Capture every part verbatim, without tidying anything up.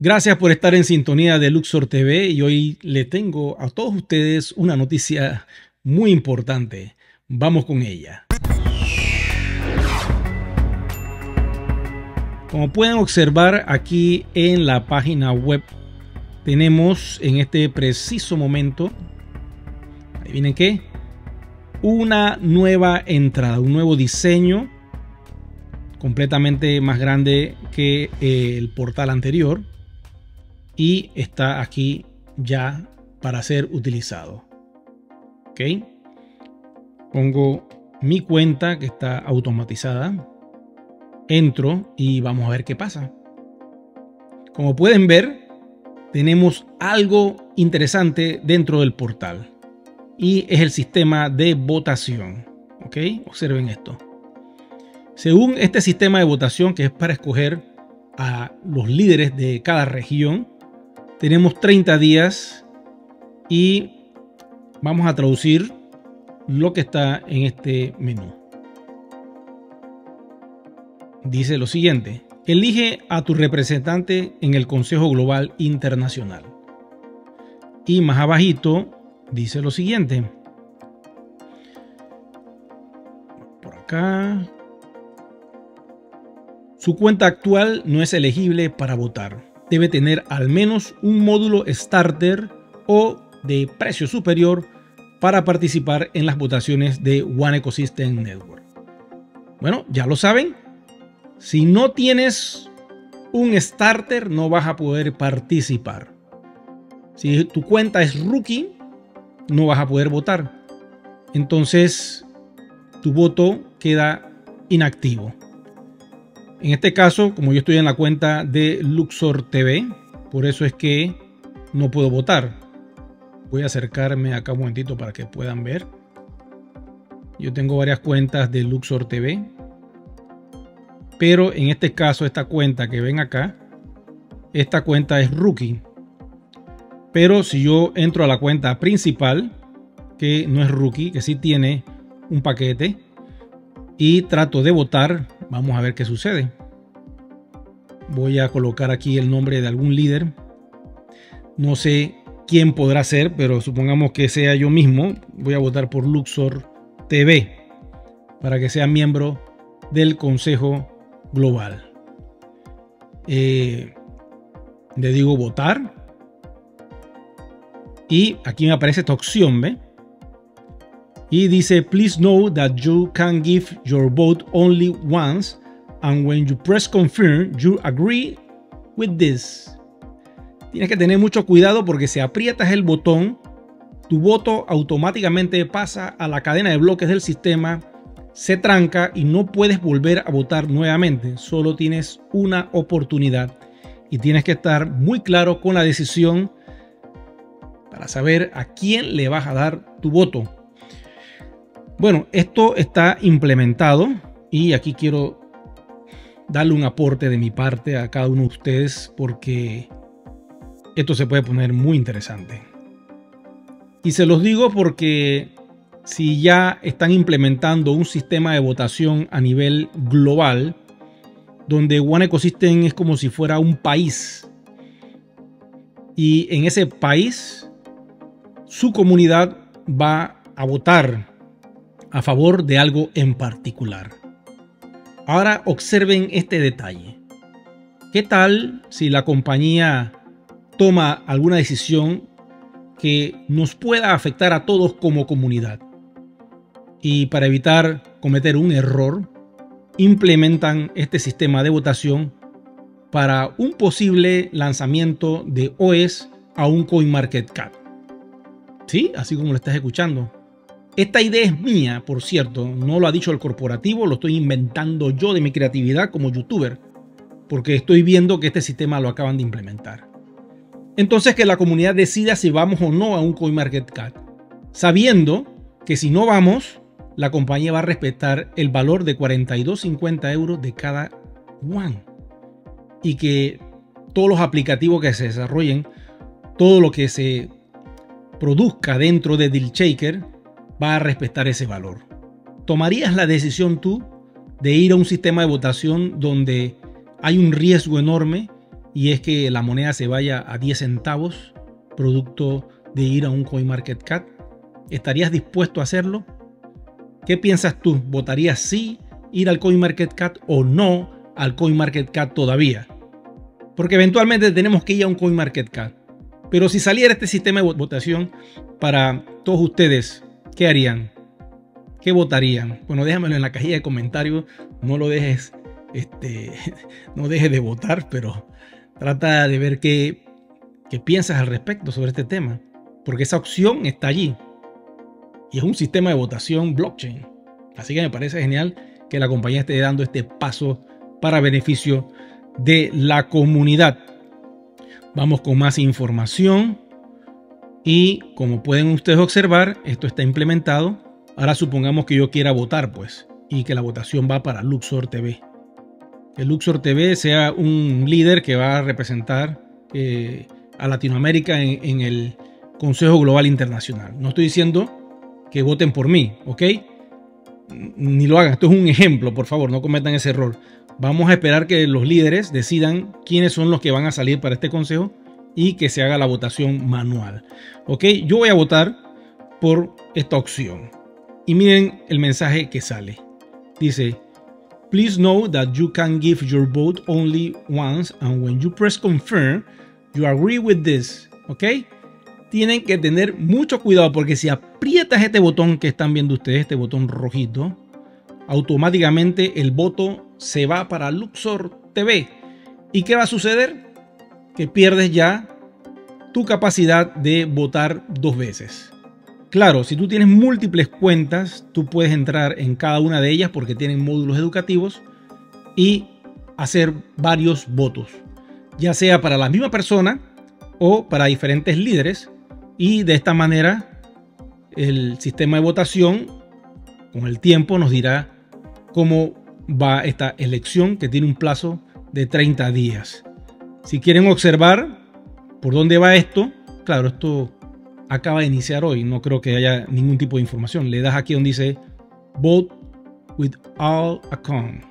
Gracias por estar en sintonía de Luxor T V y hoy le tengo a todos ustedes una noticia muy importante. Vamos con ella. Como pueden observar aquí en la página web, tenemos en este preciso momento, adivinen qué, una nueva entrada, un nuevo diseño completamente más grande que el portal anterior. Y está aquí ya para ser utilizado. Ok. Pongo mi cuenta que está automatizada. Entro y vamos a ver qué pasa. Como pueden ver, tenemos algo interesante dentro del portal. Y es el sistema de votación. Ok. Observen esto. Según este sistema de votación, que es para escoger a los líderes de cada región, tenemos treinta días y vamos a traducir lo que está en este menú. Dice lo siguiente: elige a tu representante en el Consejo Global Internacional. Y más abajito dice lo siguiente. Por acá. Su cuenta actual no es elegible para votar. Debe tener al menos un módulo starter o de precio superior para participar en las votaciones de One Ecosystem Network. Bueno, ya lo saben. Si no tienes un starter, no vas a poder participar. Si tu cuenta es rookie, no vas a poder votar. Entonces, tu voto queda inactivo. En este caso, como yo estoy en la cuenta de Luxor T V, por eso es que no puedo votar. Voy a acercarme acá un momentito para que puedan ver. Yo tengo varias cuentas de Luxor T V, pero en este caso esta cuenta que ven acá, esta cuenta es rookie. Pero si yo entro a la cuenta principal, que no es rookie, que sí tiene un paquete, y trato de votar, vamos a ver qué sucede. Voy a colocar aquí el nombre de algún líder. No sé quién podrá ser, pero supongamos que sea yo mismo. Voy a votar por Luxor T V para que sea miembro del Consejo Global. Eh, le digo votar. Y aquí me aparece esta opción, ¿ve? Y dice, please know that you can give your vote only once, and when you press confirm, you agree with this. Tienes que tener mucho cuidado porque si aprietas el botón, tu voto automáticamente pasa a la cadena de bloques del sistema, se tranca y no puedes volver a votar nuevamente. Solo tienes una oportunidad y tienes que estar muy claro con la decisión para saber a quién le vas a dar tu voto. Bueno, esto está implementado y aquí quiero darle un aporte de mi parte a cada uno de ustedes porque esto se puede poner muy interesante. Y se los digo porque si ya están implementando un sistema de votación a nivel global, donde One Ecosystem es como si fuera un país y en ese país su comunidad va a votar a favor de algo en particular. Ahora observen este detalle. ¿Qué tal si la compañía toma alguna decisión que nos pueda afectar a todos como comunidad? Y para evitar cometer un error, implementan este sistema de votación para un posible lanzamiento de O E S a un CoinMarketCap. Sí, así como lo estás escuchando. Esta idea es mía, por cierto, no lo ha dicho el corporativo, lo estoy inventando yo de mi creatividad como youtuber, porque estoy viendo que este sistema lo acaban de implementar. Entonces que la comunidad decida si vamos o no a un CoinMarketCap, sabiendo que si no vamos, la compañía va a respetar el valor de cuarenta y dos cincuenta euros de cada one y que todos los aplicativos que se desarrollen, todo lo que se produzca dentro de DealShaker, va a respetar ese valor. ¿Tomarías la decisión tú de ir a un sistema de votación donde hay un riesgo enorme y es que la moneda se vaya a diez centavos, producto de ir a un CoinMarketCap. ¿Estarías dispuesto a hacerlo? ¿Qué piensas tú? ¿Votarías sí ir al CoinMarketCap o no al CoinMarketCap todavía? Porque eventualmente tenemos que ir a un CoinMarketCap. Pero si saliera este sistema de votación para todos ustedes, ¿qué harían? ¿Qué votarían? Bueno, déjamelo en la cajilla de comentarios. No lo dejes, este, no dejes de votar, pero trata de ver qué, qué piensas al respecto sobre este tema. Porque esa opción está allí. Y es un sistema de votación blockchain. Así que me parece genial que la compañía esté dando este paso para beneficio de la comunidad. Vamos con más información. Y como pueden ustedes observar, esto está implementado. Ahora supongamos que yo quiera votar, pues, y que la votación va para Luxor T V. Que Luxor T V sea un líder que va a representar eh, a Latinoamérica en, en el Consejo Global Internacional. No estoy diciendo que voten por mí, ¿ok? Ni lo hagan. Esto es un ejemplo, por favor, no cometan ese error. Vamos a esperar que los líderes decidan quiénes son los que van a salir para este consejo y que se haga la votación manual, ¿ok? Yo voy a votar por esta opción. Y miren el mensaje que sale. Dice: "Please know that you can give your vote only once and when you press confirm, you agree with this", ¿ok? Tienen que tener mucho cuidado porque si aprietas este botón que están viendo ustedes, este botón rojito, automáticamente el voto se va para Luxor T V. ¿Y qué va a suceder? Que pierdes ya tu capacidad de votar dos veces. Claro, si tú tienes múltiples cuentas, tú puedes entrar en cada una de ellas porque tienen módulos educativos y hacer varios votos, ya sea para la misma persona o para diferentes líderes. Y de esta manera el sistema de votación con el tiempo nos dirá cómo va esta elección, que tiene un plazo de treinta días. Si quieren observar por dónde va esto, claro, esto acaba de iniciar hoy, no creo que haya ningún tipo de información. Le das aquí donde dice Vote with all account.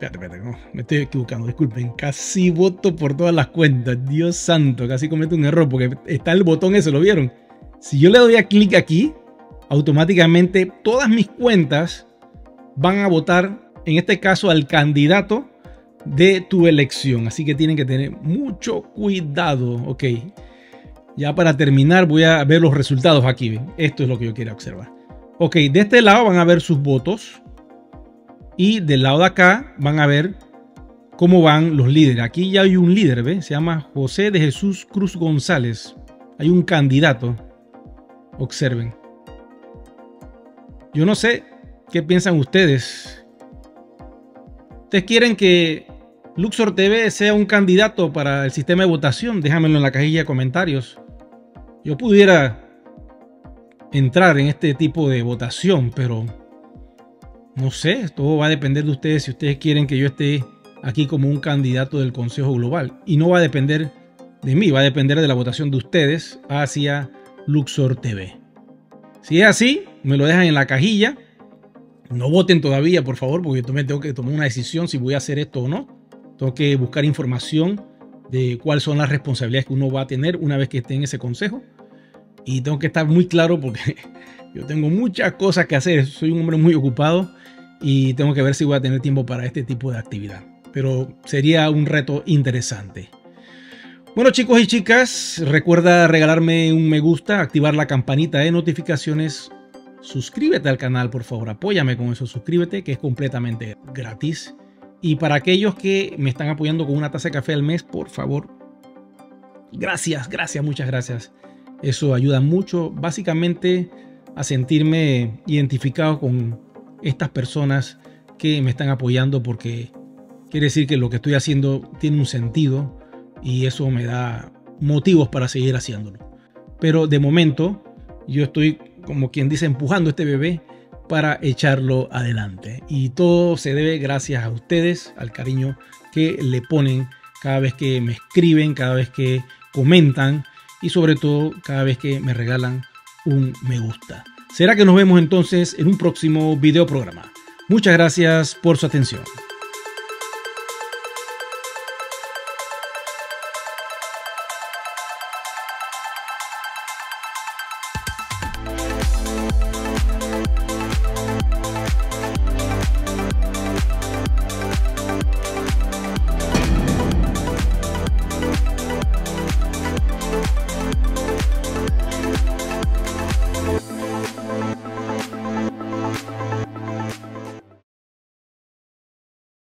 Espérate, espérate, no, me estoy equivocando, disculpen. Casi voto por todas las cuentas. Dios santo, casi cometo un error porque está el botón ese, ¿lo vieron? Si yo le doy a clic aquí, automáticamente todas mis cuentas van a votar, en este caso, al candidato de tu elección. Así que tienen que tener mucho cuidado, ¿ok? Ya para terminar voy a ver los resultados aquí. Esto es lo que yo quiero observar. Ok, de este lado van a ver sus votos. Y del lado de acá van a ver cómo van los líderes. Aquí ya hay un líder, ¿ve? Se llama José de Jesús Cruz González. Hay un candidato. Observen. Yo no sé qué piensan ustedes. ¿Ustedes quieren que Luxor T V sea un candidato para el sistema de votación? Déjamelo en la cajilla de comentarios. Yo pudiera entrar en este tipo de votación, pero no sé, todo va a depender de ustedes si ustedes quieren que yo esté aquí como un candidato del Consejo Global. Y no va a depender de mí, va a depender de la votación de ustedes hacia Luxor T V. Si es así, me lo dejan en la cajilla. No voten todavía, por favor, porque yo también tengo que tomar una decisión si voy a hacer esto o no. Tengo que buscar información de cuáles son las responsabilidades que uno va a tener una vez que esté en ese consejo. Y tengo que estar muy claro porque yo tengo muchas cosas que hacer. Soy un hombre muy ocupado y tengo que ver si voy a tener tiempo para este tipo de actividad. Pero sería un reto interesante. Bueno, chicos y chicas, recuerda regalarme un me gusta, activar la campanita de notificaciones. Suscríbete al canal, por favor. Apóyame con eso. Suscríbete, que es completamente gratis. Y para aquellos que me están apoyando con una taza de café al mes, por favor, gracias, gracias, muchas gracias. Eso ayuda mucho, básicamente, a sentirme identificado con estas personas que me están apoyando, porque quiere decir que lo que estoy haciendo tiene un sentido y eso me da motivos para seguir haciéndolo. Pero de momento yo estoy, como quien dice, empujando este bebé para echarlo adelante. Y todo se debe gracias a ustedes, al cariño que le ponen cada vez que me escriben, cada vez que comentan y sobre todo cada vez que me regalan un me gusta. Será que nos vemos entonces en un próximo video programa. Muchas gracias por su atención.